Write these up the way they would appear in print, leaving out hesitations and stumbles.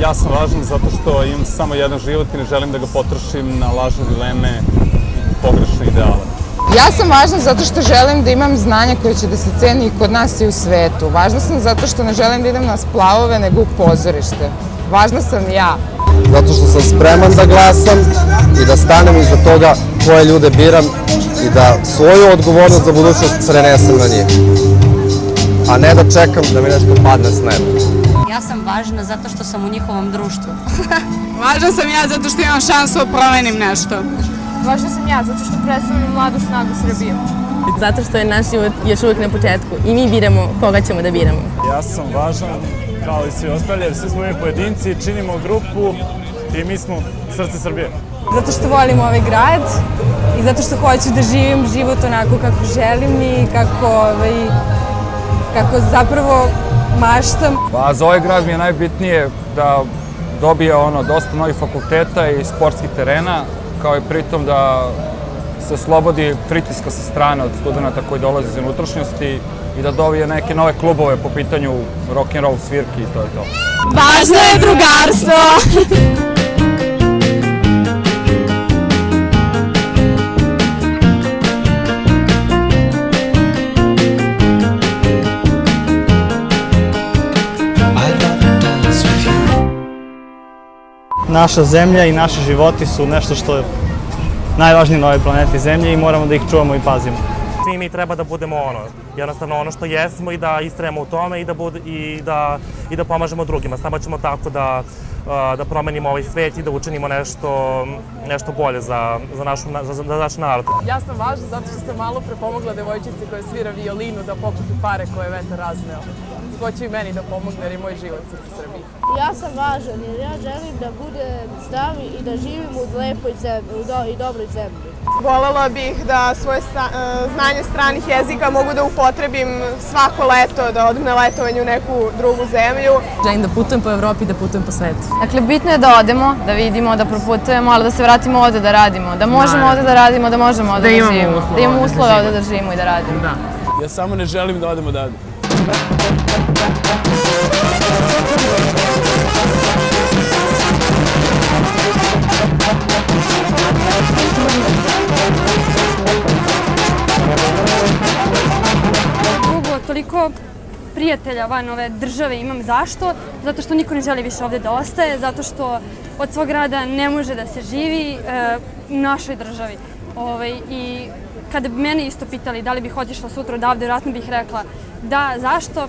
ja sam lažan zato što imam samo jedan život i ne želim da ga potrošim na lažne dileme i pogrešne ideale. Ja sam važna zato što želim da imam znanja koje će da se ceni i kod nas i u svetu. Važna sam zato što ne želim da idem na splavove nego u pozorište. Važna sam ja. Zato što sam spreman da glasam i da stanem iza toga koje ljude biram i da svoju odgovornost za budućnost prenesem na njih. A ne da čekam da mi nešto padne s neba. Ja sam važna zato što sam u njihovom društvu. Važna sam ja zato što imam šansu da promenim nešto. Važna sam ja zato što predstavljam mladu snagu Srbije. Zato što je naš život još uvijek na početku i mi biramo koga ćemo da biramo. Ja sam važan kao i svi ostali jer svi smo mi pojedinci, činimo grupu i mi smo srce Srbije. Zato što volim ovaj grad i zato što hoću da živim život onako kako želim i kako zapravo maštam. Pa za ovaj grad mi je najbitnije da dobije dosta novih fakulteta i sportskih terena, kao i pritom da se oslobodi pritiska sa strane od studenta koji dolaze iz unutrašnjosti i da dobije neke nove klubove po pitanju rock'n'roll svirki i to je to. Važno je drugarstvo! Naša zemlja i naši životi su nešto što je najvažnije na ovoj planeti Zemlje i moramo da ih čuvamo i pazimo. Svi mi treba da budemo jednostavno ono što jesmo i da istrajemo u tome i da pomažemo drugima. Samo ćemo tako da promenimo ovaj svet i da učinimo nešto bolje za naš narod. Ja sam važna zato što sam malo pre pomogla devojčici koja svira violinu da pokupi pare koje je vetar razneo. Ko će i meni da pomogne jer je moj život u Srbiji. Ja sam važan jer ja želim da budem zdrav i da živim u lepoj zemlji i dobroj zemlji. Volela bih da svoje znanje stranih jezika mogu da upotrebim svako leto, da odem na letovanje u neku drugu zemlju. Želim da putujem po Evropi i da putujem po svetu. Dakle, bitno je da odemo, da vidimo, da proputujemo, ali da se vratimo ovde da radimo. Da možemo ovde da radimo, da možemo ovde da živimo. Da imamo uslove ovde da živimo i da radimo. Ja samo ne želim da odem odavde. Drugo, toliko prijatelja van ove države imam. Zašto? Zato što niko ne želi više ovde da ostaje, zato što od svog rada ne može da se živi u našoj državi. I kada bi mene isto pitali da li bih otišla sutra odavde, vjerojatno bih rekla da, zašto,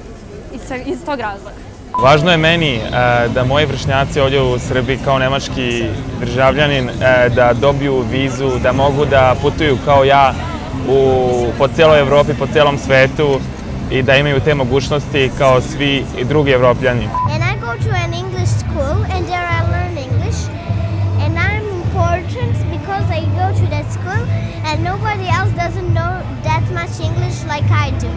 iz tog razloga. Važno je meni da moji vršnjaci ovdje u Srbiji kao nemački državljanin da dobiju vizu, da mogu da putuju kao ja po cijeloj Evropi, po cijelom svetu i da imaju te mogućnosti kao svi drugi Evropljani. And I go to an English school and there I learn English and I'm important because I go to that school and nobody else doesn't know that much English like I do.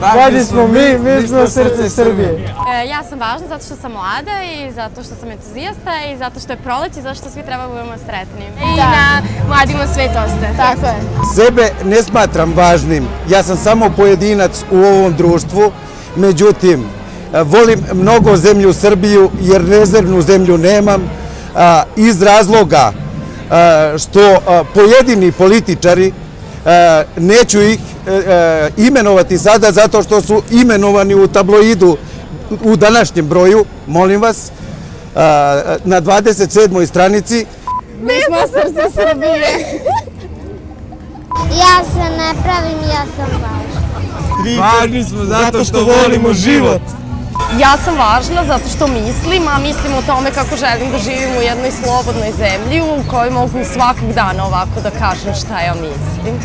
Vazni smo mi, mi smo srce Srbije. Ja sam važna zato što sam mlada i zato što sam entuzijasta i zato što je proleće i zato što svi treba budemo sretni. I na mladima svet ostaje. Tako je. Sebe ne smatram važnim, ja sam samo pojedinac u ovom društvu, međutim, volim mnogo zemlju Srbiju jer rezervnu zemlju nemam iz razloga što pojedini političari, neću ih imenovati sada zato što su imenovani u tabloidu u današnjem broju, molim vas, na 27. stranici. Mi smo srce Srbije! Ja se ne pravim, ja sam važna. Važni smo zato što volimo život. Ja sam važna zato što mislim, a mislim o tome kako želim da živim u jednoj slobodnoj zemlji u kojoj mogu svakog dana ovako da kažem šta ja mislim.